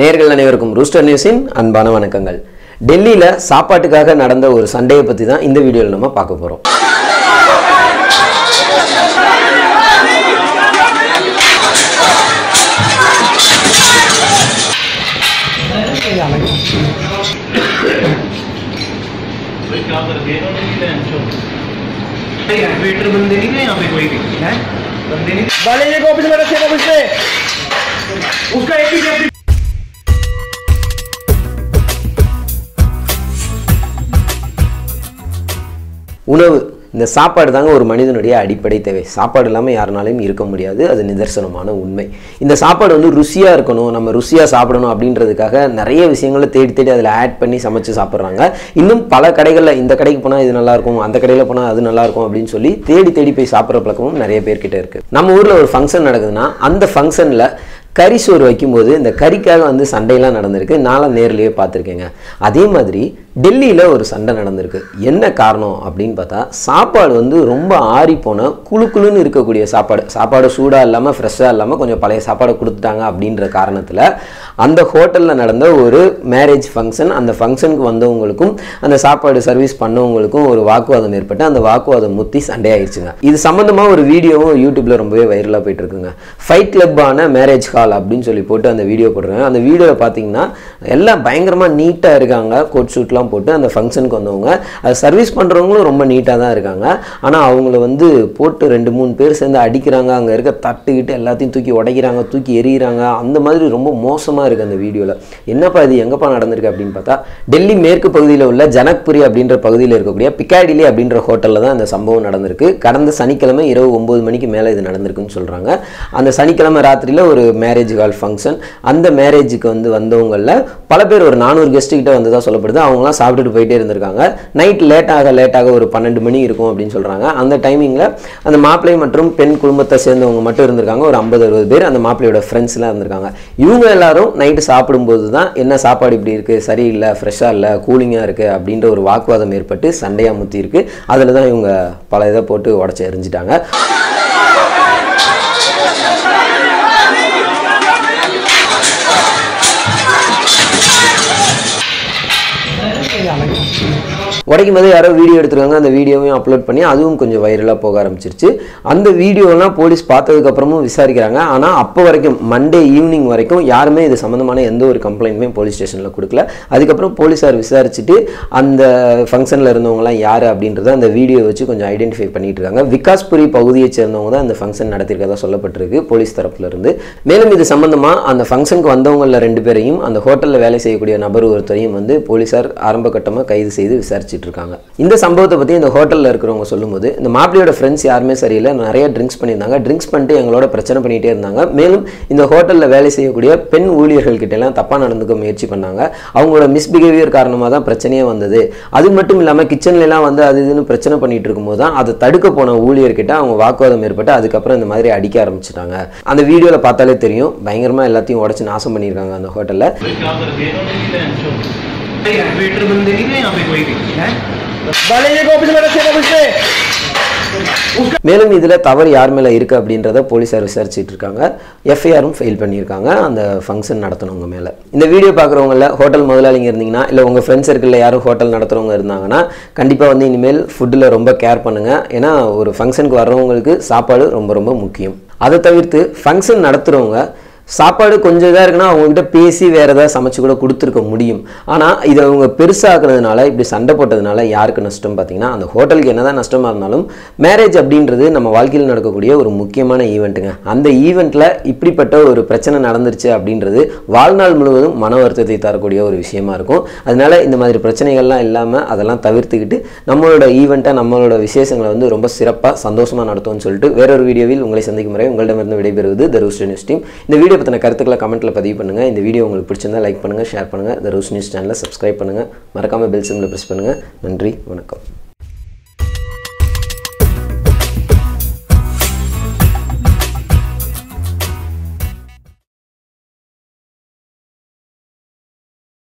நேர்கள் அனைவருக்கும் ரூஸ்டர் நியூஸின் அன்பான வணக்கங்கள். டெல்லியில் சாப்பாட்டுக்காக நடந்த ஒரு சண்டையை பற்றி தான் இந்த வீடியோவில் நம்ம பார்க்க போகிறோம். உணவு, இந்த சாப்பாடு தாங்க ஒரு மனிதனுடைய அடிப்படை தேவை. சாப்பாடு இல்லாமல் யாருனாலையும் இருக்க முடியாது, அது நிதர்சனமான உண்மை. இந்த சாப்பாடு வந்து ருசியாக இருக்கணும், நம்ம ருசியாக சாப்பிடணும் அப்படின்றதுக்காக நிறைய விஷயங்களை தேடி அதில் ஆட் பண்ணி சமைச்சு சாப்பிட்றாங்க. இன்னும் பல கடைகளில் இந்த கடைக்கு போனால் இது நல்லாயிருக்கும், அந்த கடையில் போனால் அது நல்லாயிருக்கும் அப்படின்னு சொல்லி தேடி போய் சாப்பிட்ற பழக்கமும் நிறைய பேர்கிட்ட இருக்குது. நம்ம ஊரில் ஒரு ஃபங்க்ஷன் நடக்குதுன்னா அந்த ஃபங்க்ஷனில் கறி சோறு வைக்கும்போது இந்த கறிக்காக வந்து சண்டையெல்லாம் நடந்திருக்கு, நானும் நேர்லேயே பார்த்துருக்கேங்க. அதே மாதிரி டெல்லியில் ஒரு சண்டை நடந்திருக்கு. என்ன காரணம் அப்படின்னு பார்த்தா, சாப்பாடு வந்து ரொம்ப ஆறிப்போன குழுக்குழுன்னு இருக்கக்கூடிய சாப்பாடு சூடாக இல்லாமல் ஃப்ரெஷ்ஷாக இல்லாமல் கொஞ்சம் பழைய சாப்பாடை கொடுத்துட்டாங்க அப்படின்ற காரணத்தில் அந்த ஹோட்டலில் நடந்த ஒரு மேரேஜ் ஃபங்க்ஷன், அந்த ஃபங்க்ஷனுக்கு வந்தவங்களுக்கும் அந்த சாப்பாடு சர்வீஸ் பண்ணவங்களுக்கும் ஒரு வாக்குவாதம் ஏற்பட்டு அந்த வாக்குவாதம் முற்றி சண்டையாகிடுச்சுங்க. இது சம்மந்தமாக ஒரு வீடியோவும் யூடியூப்பில் ரொம்பவே வைரலாக போயிட்டுருக்குங்க. ஃபைட் கிளப்பான மேரேஜ் ஹால் அப்படின்னு சொல்லி போட்டு அந்த வீடியோ போடுறாங்க. அந்த வீடியோவில் பார்த்தீங்கன்னா எல்லாம் பயங்கரமாக நீட்டாக இருக்காங்க, கோட் ஷூட்லாம் போட்டு அந்த ஃபங்க்ஷனுக்கு வந்தவங்க, அது சர்வீஸ் பண்றவங்களும் ரொம்ப நீட்டாக தான் இருக்காங்க. ஆனால் அவங்கள வந்து போட்டு 2-3 பேர் சேர்ந்து அடிக்கிறாங்க, அங்கே இருக்க தட்டுக்கிட்டு எல்லாத்தையும் தூக்கி உடைக்கிறாங்க, தூக்கி எறிகிறாங்க. அந்த மாதிரி ரொம்ப மோசமாக இருக்குது அந்த வீடியோவில். என்னப்பா இது எங்கப்பா நடந்திருக்கு அப்படின்னு பார்த்தா, டெல்லி மேற்கு பகுதியில் உள்ள ஜனக்புரி அப்படின்ற பகுதியில் இருக்கக்கூடிய பிக்காடிலி அப்படின்ற ஹோட்டலில் தான் அந்த சம்பவம் நடந்திருக்கு. கடந்த சனிக்கிழமை இரவு 9 மணிக்கு மேலே இது நடந்திருக்குன்னு சொல்கிறாங்க. அந்த சனிக்கிழமை ராத்திரியில் ஒரு மேரேஜ் ஹால் ஃபங்க்ஷன், அந்த மேரேஜுக்கு வந்து வந்தவங்களில் பல பேர், ஒரு 400 கெஸ்ட்டுக்கிட்ட வந்ததாக சொல்லப்படுது. அவங்களாம் சாப்பிட்டுட்டு போயிட்டே இருந்திருக்காங்க. நைட் லேட்டாக ஒரு 12 மணி இருக்கும் அப்படின்னு சொல்றாங்க. அந்த டைமிங்ல அந்த மாப்பிள்ளை மற்றும் பெண் குடும்பத்தை சேர்ந்தவங்க மட்டும் இருந்திருக்காங்க, ஒரு 50-60 பேர். அந்த மாப்பிள்ளையோட ஃப்ரெண்ட்ஸ் எல்லாம் இருந்திருக்காங்க. இவங்க எல்லாரும் நைட்டு சாப்பிடும்போது தான் என்ன சாப்பாடு இப்படி இருக்கு, சரியில்லை, ஃப்ரெஷ்ஷா இல்லை, கூலிங்கா இருக்கு அப்படின்ற ஒரு வாக்குவாதம் ஏற்பட்டு சண்டையா முத்தி இருக்கு. அதுல தான் இவங்க பல இதை போட்டு உடச்சி எரிஞ்சிட்டாங்க. உடைக்கும் போது யாரோ வீடியோ எடுத்துருக்காங்க, அந்த வீடியோவையும் அப்லோட் பண்ணி அதுவும் கொஞ்சம் வைரலாக போக ஆரம்பிச்சிருச்சு. அந்த வீடியோலாம் போலீஸ் பார்த்ததுக்கப்புறமும் விசாரிக்கிறாங்க. ஆனால் அப்போ வரைக்கும் மண்டே ஈவினிங் வரைக்கும் யாருமே இது சம்மந்தமான எந்த ஒரு கம்ப்ளைண்ட்டுமே போலீஸ் ஸ்டேஷனில் கொடுக்கல. அதுக்கப்புறம் போலீஸார் விசாரிச்சுட்டு அந்த ஃபங்க்ஷனில் இருந்தவங்களாம் யார் அப்படின்றத அந்த வீடியோ வச்சு கொஞ்சம் ஐடென்டிஃபை பண்ணிட்டு இருக்காங்க. விகாஸ்புரி பகுதியை சேர்ந்தவங்க தான் அந்த ஃபங்க்ஷன் நடத்திருக்கதா சொல்லப்பட்டிருக்கு போலீஸ் தரப்புலேருந்து. மேலும் இது சம்மந்தமாக அந்த ஃபங்க்ஷனுக்கு வந்தவங்களில் 2 பேரையும் அந்த ஹோட்டலில் வேலை செய்யக்கூடிய நபர் ஒருத்தரையும் வந்து போலீஸார் ஆரம்ப கட்டமாக கைது செய்து விசாரிச்சு இருக்காங்க. இந்த சம்பவத்தை பத்தி இந்த ஹோட்டல்ல இருக்கிறவங்க சொல்லும்போது, இந்த மாப்பிள்ளையோட ஃப்ரெண்ட்ஸ் யாருமே சரியில்லை, நிறைய ட்ரிங்க்ஸ் பண்ணியிருந்தாங்க, ட்ரிங்க்ஸ் பண்ணிட்டு எங்களோட பிரச்சனை பண்ணிட்டே இருந்தாங்க. மேலும் இந்த ஹோட்டல்ல வேலை செய்யக்கூடிய பெண் ஊழியர்கள் கிட்ட எல்லாம் தப்பா நடந்துக்க முயற்சி பண்ணாங்க. அவங்களோட மிஸ்பிஹேவியர் காரணமாக தான் பிரச்சனையே வந்தது. அது மட்டும் இல்லாமல் கிச்சன்ல எல்லாம் வந்து அது இதுன்னு பிரச்சனை பண்ணிட்டு இருக்கும்போது தான் அதை தடுக்க போன ஊழியர்கிட்ட அவங்க வாக்குவாதம் ஏற்பட்டு அதுக்கப்புறம் இந்த மாதிரி அடிக்க ஆரம்பிச்சிட்டாங்க. அந்த வீடியோல பார்த்தாலே தெரியும், பயங்கரமா எல்லாத்தையும் உடைச்சு நாசம் பண்ணியிருக்காங்க அந்த ஹோட்டல்ல. वेटर बंदे नहीं है यहाँ पे कोई भी है वाले ये कॉपी में रखे ना उससे மேலும் இதில் தவறு யார் மேலே இருக்குது அப்படின்றத போலீஸார் விசாரிச்சுட்டு இருக்காங்க. எஃப்ஐஆரும் ஃபைல் பண்ணியிருக்காங்க அந்த ஃபங்க்ஷன் நடத்தினவங்க மேலே. இந்த வீடியோ பார்க்குறவங்கள ஹோட்டல் முதலாளிங்க இருந்தீங்கன்னா, இல்லை உங்கள் ஃப்ரெண்ட்ஸ் சர்க்கிளில் யாரும் ஹோட்டல் நடத்துகிறவங்க இருந்தாங்கன்னா கண்டிப்பாக வந்து இனிமேல் ஃபுட்டில் ரொம்ப கேர் பண்ணுங்கள். ஏன்னா ஒரு ஃபங்க்ஷனுக்கு வர்றவங்களுக்கு சாப்பாடு ரொம்ப ரொம்ப முக்கியம். அதை தவிர்த்து ஃபங்க்ஷன் நடத்துகிறவங்க சாப்பாடு கொஞ்சம் இதாக இருக்குன்னா அவங்ககிட்ட பேசி வேறு ஏதாவது சமைச்சு கூட கொடுத்துருக்க முடியும். ஆனால் இதை அவங்க பெருசாக்குறதுனால, இப்படி சண்டை போட்டதுனால யாருக்கு நஷ்டம் பார்த்தீங்கன்னா, அந்த ஹோட்டலுக்கு என்ன தான் நஷ்டமாக இருந்தாலும் மேரேஜ் அப்படின்றது நம்ம வாழ்க்கையில் நடக்கக்கூடிய ஒரு முக்கியமான ஈவெண்ட்டுங்க. அந்த ஈவெண்ட்டில் இப்படிப்பட்ட ஒரு பிரச்சனை நடந்துருச்சு அப்படின்றது வாழ்நாள் முழுவதும் மன வருத்தத்தை தரக்கூடிய ஒரு விஷயமா இருக்கும். அதனால இந்த மாதிரி பிரச்சனைகள்லாம் இல்லாமல் அதெல்லாம் தவிர்த்துக்கிட்டு நம்மளோட ஈவெண்ட்டை, நம்மளோட விசேஷங்களை வந்து ரொம்ப சிறப்பாக சந்தோஷமாக நடத்தும்னு சொல்லிட்டு வேறொரு வீடியோவில் உங்களை சந்திக்கும் முறை உங்களிடமிருந்து விடைபெறுவது The Rooster News Team. இந்த வீடியோ பற்றின கருத்துக்களை கமெண்ட்டில் பதிவு பண்ணுங்கள். இந்த வீடியோ உங்களுக்கு பிடிச்சிருந்தால் லைக் பண்ணுங்கள், ஷேர் பண்ணுங்கள். The Rooster News சேனலை சப்ஸ்கிரைப் பண்ணுங்கள், மறக்காமல் பெல் சிம்பிளை ப்ரெஸ் பண்ணுங்கள். நன்றி, வணக்கம்.